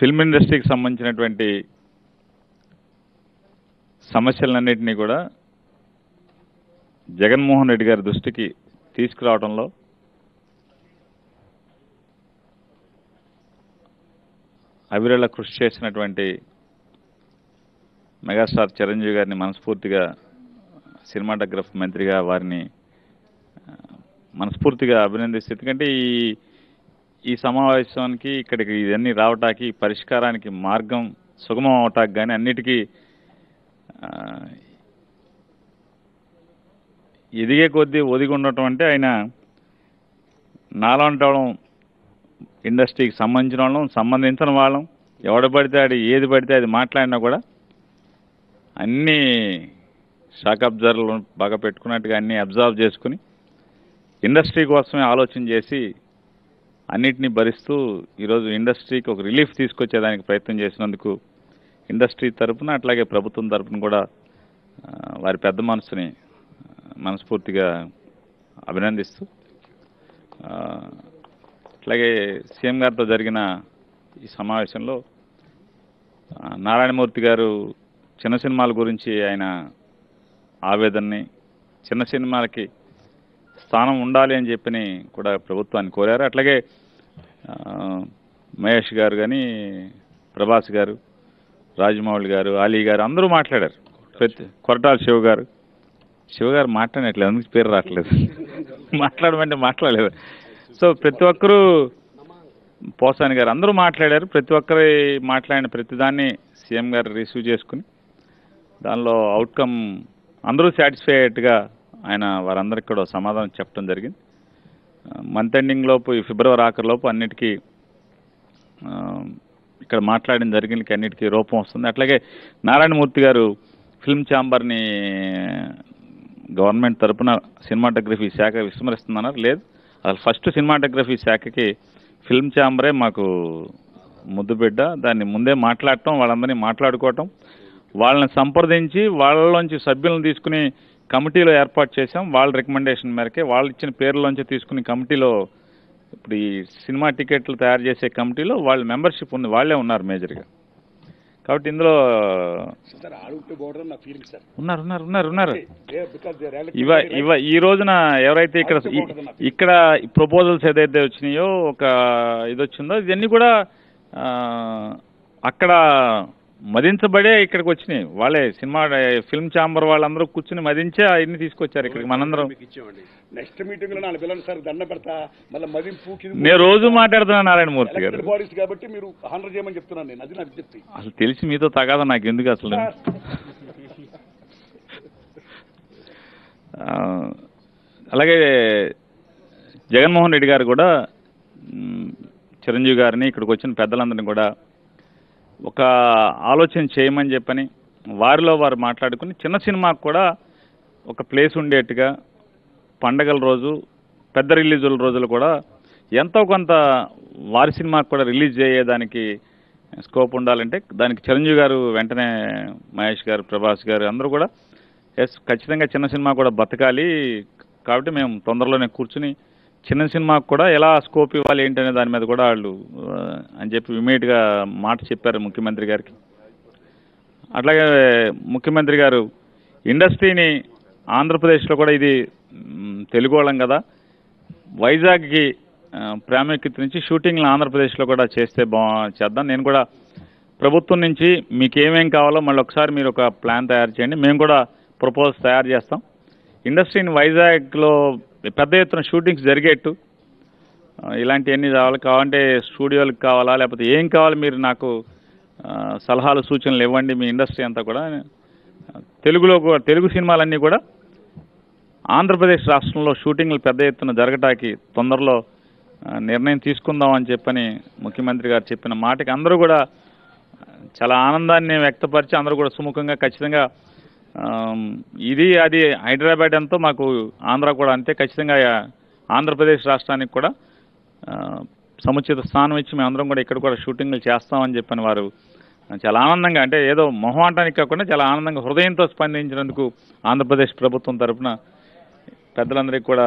Film ఇండస్ట్రీకి సంబంధించినటువంటి సమస్యలన్నింటినీ కూడా జగన్మోహన్ రెడ్డి గారి దృష్టికి తీసుకురావడంలో అవిరళ కృషి చేసినటువంటి మెగాస్టార్ చిరంజీవి గారిని మనస్ఫూర్తిగా సినిమాటోగ్రఫీ మంత్రిగా వారిని మనస్ఫూర్తిగా అభినందిస్తే, ఎందుకంటే ఈ సమావేశానికి ఇక్కడికి ఇవన్నీ రావటానికి పరిష్కారానికి మార్గం సుగమం అవటానికి కానీ అన్నిటికీ ఎదిగే కొద్దీ ఒదిగి ఉండటం అంటే ఆయన నాలాంటి వాళ్ళం ఇండస్ట్రీకి సంబంధించిన వాళ్ళం సంబంధించిన వాళ్ళం ఎవడబడితే అది ఏది పడితే అది మాట్లాడినా కూడా అన్నీ షాక్ అబ్జర్వర్లు బాగా పెట్టుకున్నట్టుగా అన్నీ అబ్జర్వ్ చేసుకుని ఇండస్ట్రీ కోసమే ఆలోచన చేసి అన్నిటినీ భరిస్తూ ఈరోజు ఇండస్ట్రీకి ఒక రిలీఫ్ తీసుకొచ్చేదానికి ప్రయత్నం చేసినందుకు ఇండస్ట్రీ తరఫున అట్లాగే ప్రభుత్వం తరఫున కూడా వారి పెద్ద మనసుని మనస్ఫూర్తిగా అభినందిస్తూ, అట్లాగే సీఎం గారితో జరిగిన ఈ సమావేశంలో నారాయణమూర్తి గారు చిన్న సినిమాల గురించి ఆయన ఆవేదనని, చిన్న సినిమాలకి స్థానం ఉండాలి అని చెప్పి కూడా ప్రభుత్వాన్ని కోరారు. అట్లాగే మహేష్ గారు కానీ, ప్రభాస్ గారు, రాజమౌళి గారు, అలీ గారు అందరూ మాట్లాడారు. ప్రతి కొరటాల శివగారు మాట్లాడట్లేదు, అందుకు పేరు రావట్లేదు, మాట్లాడమంటే మాట్లాడలేదు. సో ప్రతి ఒక్కరూ, పోసాని గారు, అందరూ మాట్లాడారు. ప్రతి ఒక్కరి మాట్లాడిన ప్రతిదాన్ని సీఎం గారు రిసీవ్ చేసుకుని దానిలో అవుట్కమ్ అందరూ సాటిస్ఫై అయ్యేట్టుగా ఆయన వారందరికీ కూడా సమాధానం చెప్పడం జరిగింది. మంత్ ఎండింగ్ లోపు, ఈ ఫిబ్రవరి ఆఖరిలోపు అన్నిటికీ ఇక్కడ మాట్లాడిన జరిగినకి అన్నిటికీ రూపం వస్తుంది. అట్లాగే నారాయణమూర్తి గారు ఫిల్మ్ ఛాంబర్ని గవర్నమెంట్ తరఫున సినిమాటోగ్రఫీ శాఖ విస్మరిస్తున్నారు. లేదు, అసలు ఫస్ట్ సినిమాటోగ్రఫీ శాఖకి ఫిల్మ్ ఛాంబరే మాకు ముద్దుబిడ్డ, దాన్ని ముందే మాట్లాడటం, వాళ్ళందరినీ మాట్లాడుకోవటం, వాళ్ళని సంప్రదించి వాళ్ళలోంచి సభ్యులను తీసుకుని కమిటీలో ఏర్పాటు చేసాం. వాళ్ళ రికమెండేషన్ మేరకే, వాళ్ళు ఇచ్చిన పేర్లోంచి తీసుకుని కమిటీలో, ఇప్పుడు ఈ సినిమా టికెట్లు తయారు చేసే కమిటీలో వాళ్ళు మెంబర్షిప్ ఉంది, వాళ్ళే ఉన్నారు మేజర్గా. కాబట్టి ఇందులో ఉన్నారు ఈ రోజున ఎవరైతే ఇక్కడ ప్రపోజల్స్ ఏదైతే వచ్చినాయో, ఒక ఇది వచ్చిందో, ఇవన్నీ కూడా అక్కడ మదించబడే ఇక్కడికి వచ్చినాయి. వాళ్ళే సినిమా ఫిల్మ్ ఛాంబర్ వాళ్ళందరూ కూర్చుని మదించే అవన్నీ తీసుకొచ్చారు ఇక్కడికి మనందరం. నెక్స్ట్ మీటింగ్ లో నన్ను పిల్లలు సార్ దండ పెడతా, మళ్ళీ మదింపు నేను రోజు మాట్లాడుతున్నా నారాయణమూర్తి గారు కాబట్టి మీరు హానర్ చేయమని చెప్తున్నాను నేను, అది నాకు చెప్తాను. అసలు తెలిసి మీతో తగాదా నాకు ఎందుకు అసలు? అలాగే జగన్మోహన్ రెడ్డి గారు కూడా చిరంజీవి గారిని, ఇక్కడికి వచ్చిన పెద్దలందరినీ కూడా ఒక ఆలోచన చేయమని చెప్పని వారిలో వారు మాట్లాడుకుని చిన్న సినిమాకు కూడా ఒక ప్లేస్ ఉండేట్టుగా పండగల రోజు, పెద్ద రిలీజుల రోజులు కూడా ఎంతో కొంత వారి సినిమాకు కూడా రిలీజ్ చేయడానికి స్కోప్ ఉండాలంటే దానికి చిరంజీవి గారు వెంటనే, మహేష్ గారు, ప్రభాస్ గారు అందరూ కూడా ఎస్ ఖచ్చితంగా చిన్న సినిమా కూడా బతకాలి, కాబట్టి మేము తొందరలోనే కూర్చుని చిన్న సినిమాకు కూడా ఎలా స్కోప్ ఇవ్వాలి ఏంటనే దాని మీద కూడా వాళ్ళు అని చెప్పి ఇమీడియట్గా మాట చెప్పారు ముఖ్యమంత్రి గారికి. అట్లాగే ముఖ్యమంత్రి గారు ఇండస్ట్రీని ఆంధ్రప్రదేశ్లో కూడా, ఇది తెలుగు వాళ్ళం కదా, వైజాగ్కి ప్రాముఖ్యత నుంచి షూటింగ్లు ఆంధ్రప్రదేశ్లో కూడా చేద్దాం, నేను కూడా ప్రభుత్వం నుంచి మీకు ఏమేమి కావాలో మళ్ళీ ఒకసారి మీరు ఒక ప్లాన్ తయారు చేయండి, మేము కూడా ప్రపోజల్స్ తయారు చేస్తాం, ఇండస్ట్రీని వైజాగ్లో పెద్ద ఎత్తున షూటింగ్స్ జరిగేట్టు ఇలాంటివన్నీ కావాలి, కావాలంటే స్టూడియోలకు కావాలా లేకపోతే ఏం కావాలి మీరు నాకు సలహాలు సూచనలు ఇవ్వండి, మీ ఇండస్ట్రీ అంతా కూడా తెలుగులో కూడా, తెలుగు సినిమాలన్నీ కూడా ఆంధ్రప్రదేశ్ రాష్ట్రంలో షూటింగ్లు పెద్ద ఎత్తున జరగటానికి తొందరలో నిర్ణయం తీసుకుందాం అని చెప్పని ముఖ్యమంత్రి గారు చెప్పిన మాటకి అందరూ కూడా చాలా ఆనందాన్ని వ్యక్తపరిచి అందరూ కూడా సుముఖంగా ఖచ్చితంగా ఇది అది హైదరాబాద్ అంతా మాకు ఆంధ్ర కూడా అంతే, ఖచ్చితంగా ఆంధ్రప్రదేశ్ రాష్ట్రానికి కూడా సముచిత స్థానం ఇచ్చి మేమందరం కూడా ఇక్కడ కూడా షూటింగ్లు చేస్తామని చెప్పని వారు చాలా ఆనందంగా, అంటే ఏదో మొహమాటానికి కాకుండా చాలా ఆనందంగా హృదయంతో స్పందించినందుకు ఆంధ్రప్రదేశ్ ప్రభుత్వం తరఫున పెద్దలందరికీ కూడా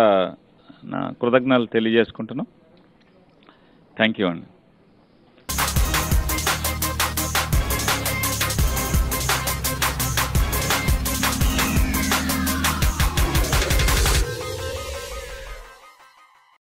నా కృతజ్ఞతలు తెలియజేసుకుంటున్నాం. థ్యాంక్ యూ అండి.